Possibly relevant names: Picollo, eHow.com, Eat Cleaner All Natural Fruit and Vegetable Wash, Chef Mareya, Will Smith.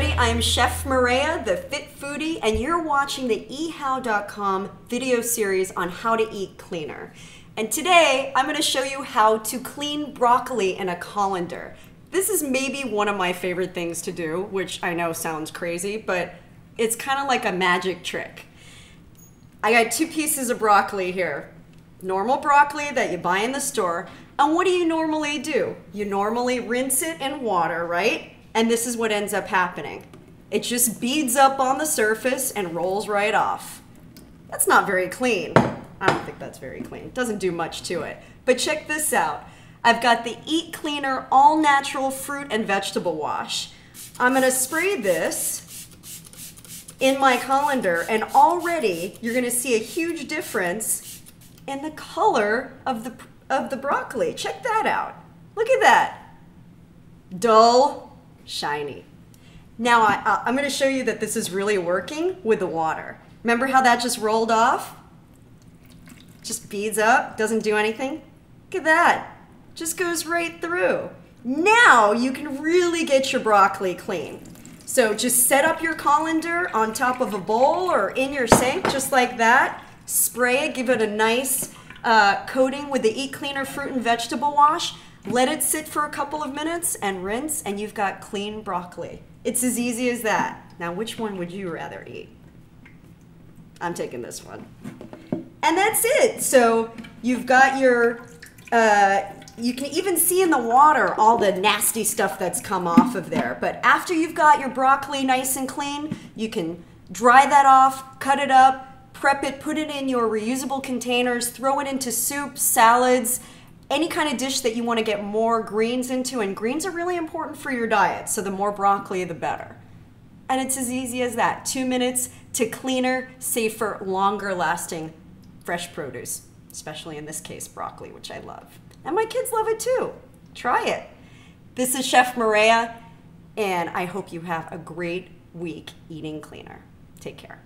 everybody. I'm Chef Mareya, the Fit Foodie, and you're watching the eHow.com video series on how to eat cleaner. And today, I'm going to show you how to clean broccoli in a colander. This is maybe one of my favorite things to do, which I know sounds crazy, but it's kind of like a magic trick. I got 2 pieces of broccoli here. Normal broccoli that you buy in the store. And what do? You normally rinse it in water, right? And this is what ends up happening. It just beads up on the surface and rolls right off. That's not very clean. I don't think that's very clean. It doesn't do much to it. But check this out. I've got the Eat Cleaner All Natural Fruit and Vegetable Wash. I'm gonna spray this in my colander, and already you're gonna see a huge difference in the color of the broccoli. Check that out. Look at that. Dull. Shiny. Now I'm going to show you that this is really working with the water. Remember how that just rolled off? Just beads up, doesn't do anything. Look at that. Just goes right through. Now you can really get your broccoli clean. So just set up your colander on top of a bowl or in your sink, just like that. Spray it, give it a nice coating with the Eat Cleaner Fruit and Vegetable Wash. Let it sit for a couple of minutes and rinse, and you've got clean broccoli. It's as easy as that. Now, which one would you rather eat? I'm taking this one. And that's it. So you've got your, you can even see in the water all the nasty stuff that's come off of there. But after you've got your broccoli nice and clean, you can dry that off, cut it up, prep it, put it in your reusable containers, throw it into soups, salads, any kind of dish that you want to get more greens into, and greens are really important for your diet, so the more broccoli, the better. And it's as easy as that. 2 minutes to cleaner, safer, longer lasting fresh produce, especially in this case, broccoli, which I love. And my kids love it too. Try it. This is Chef Mareya, and I hope you have a great week eating cleaner. Take care.